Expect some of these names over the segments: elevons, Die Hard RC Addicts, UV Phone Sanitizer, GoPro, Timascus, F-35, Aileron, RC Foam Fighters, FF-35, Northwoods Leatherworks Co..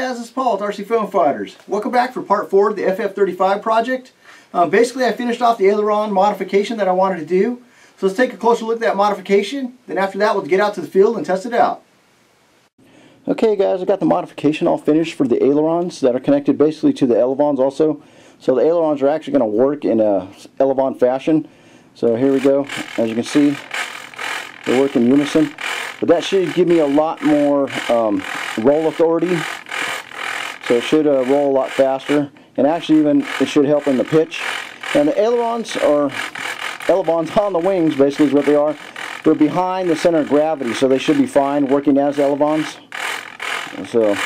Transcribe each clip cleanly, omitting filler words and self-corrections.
guys, it's Paul with RC Foam Fighters. Welcome back for part 4 of the FF-35 project. Basically, I finished off the aileron modification that I wanted to do. So let's take a closer look at that modification. Then after that, we'll get out to the field and test it out. Okay guys, I got the modification all finished for the ailerons that are connected basically to the elevons also. So the ailerons are actually going to work in a elevon fashion. So here we go. As you can see, they work in unison. But that should give me a lot more roll authority, so it should roll a lot faster, and actually even it should help in the pitch. And the ailerons are elevons on the wings, basically is what they are. They're behind the center of gravity, so they should be fine working as elevons. So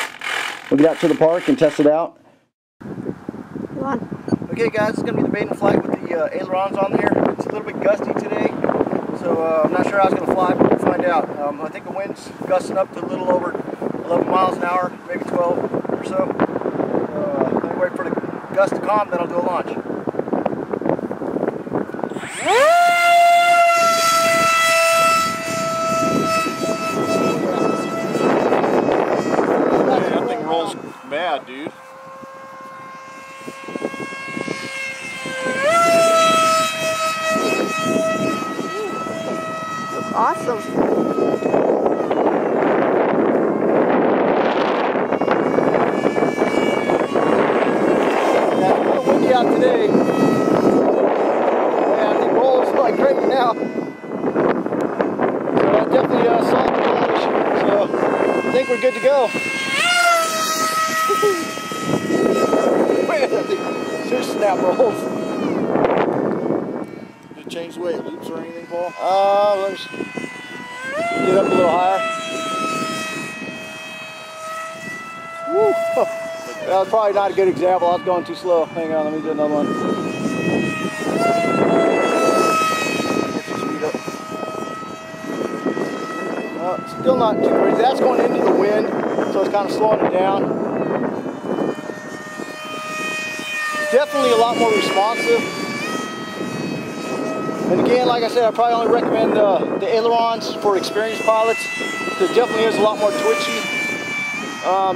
we'll get out to the park and test it out. Come on. Okay guys, it's going to be the bait and flight with the ailerons on there. It's a little bit gusty today, so I'm not sure how it's going to fly, but we'll find out. I think the wind's gusting up to a little over 11 miles an hour, maybe 12 or so. I wait for the gust to calm, then I'll do a launch. That thing rolls bad, dude. Awesome. Yeah, it's a little windy out today. Yeah, it rolls like crazy now. So I definitely solved the launch. So I think we're good to go. Just snap rolls. Change the way it loops or anything, Paul? Let's get up a little higher. Woo. That was probably not a good example. I was going too slow. Hang on, let me do another one. Get your speed up. Still not too crazy. That's going into the wind, so it's kind of slowing it down. Definitely a lot more responsive. And again, like I said, I probably only recommend the ailerons for experienced pilots. There definitely is a lot more twitchy.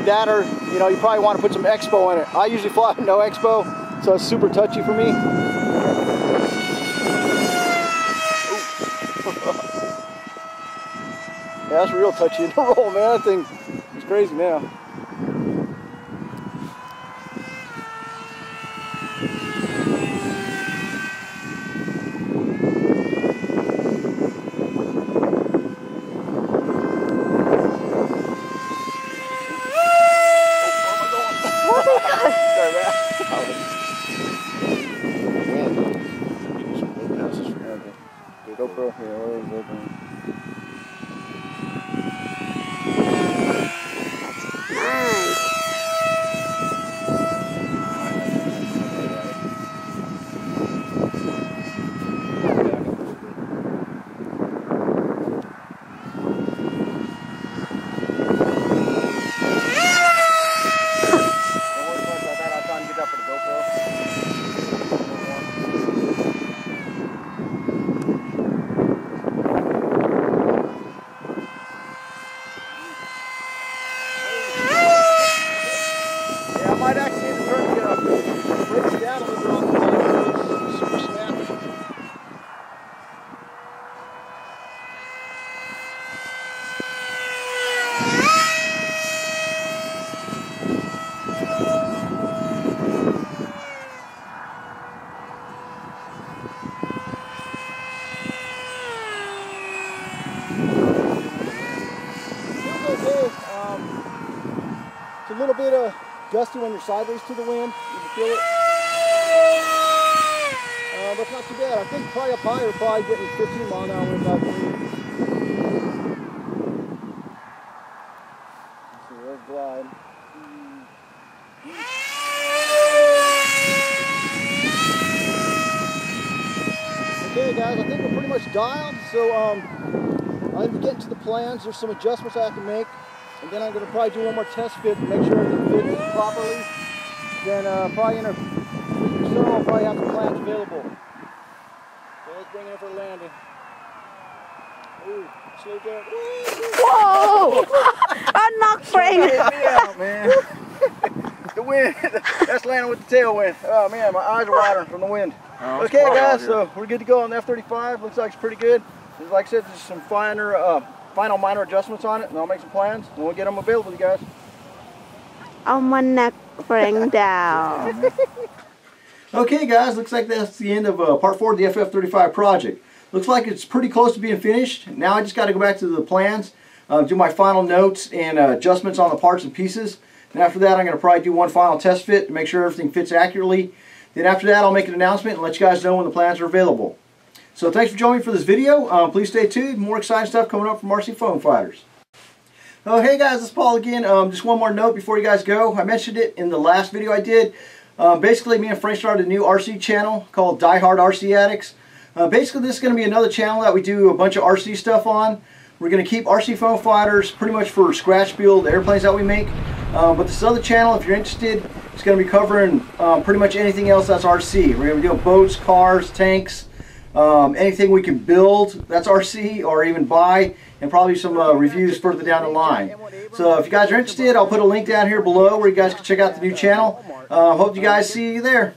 That or, you know, you probably want to put some expo in it. I usually fly with no expo, so it's super touchy for me. Yeah, that's real touchy in the roll, man. That thing is crazy now. GoPro here, where is it? I'll try and get that for the GoPro. It's a little bit gusty when you're sideways to the wind. You can feel it. But it's not too bad. I think probably up high, we're probably getting 15 mile an hour winds out there. So let's glide. Okay, guys, I think we're pretty much dialed. So I think we're getting to the plans. There's some adjustments I have to make. And then I'm going to probably do one more test fit to make sure it fits properly. Then probably in a week or so, I'll probably have the plans available. So let's bring it in for a landing. Ooh, slow down. Whoa! I'm not afraid. Hit me out, man. The wind, that's landing with the tailwind. Oh man, my eyes are watering from the wind. Oh, okay guys, so we're good to go on the F-35. Looks like it's pretty good. Like I said, there's some final minor adjustments on it, and I'll make some plans, and we'll get them available to you guys. Oh, my neck bring down. Okay guys, looks like that's the end of part 4 of the FF-35 project. Looks like it's pretty close to being finished. Now I just got to go back to the plans, do my final notes and adjustments on the parts and pieces. And after that, I'm going to probably do one final test fit to make sure everything fits accurately. Then after that, I'll make an announcement and let you guys know when the plans are available. So thanks for joining me for this video. Please stay tuned. More exciting stuff coming up from RC Foam Fighters. Oh, hey guys, it's Paul again. Just one more note before you guys go. I mentioned it in the last video I did. Basically, me and Frank started a new RC channel called Die Hard RC Addicts. Basically, this is going to be another channel that we do a bunch of RC stuff on. We're going to keep RC Foam Fighters pretty much for scratch build airplanes that we make. But this other channel, if you're interested, it's going to be covering pretty much anything else that's RC. We're going to be doing boats, cars, tanks, anything we can build that's RC or even buy, and probably some reviews further down the line. So if you guys are interested, I'll put a link down here below where you guys can check out the new channel. Hope you guys see you there.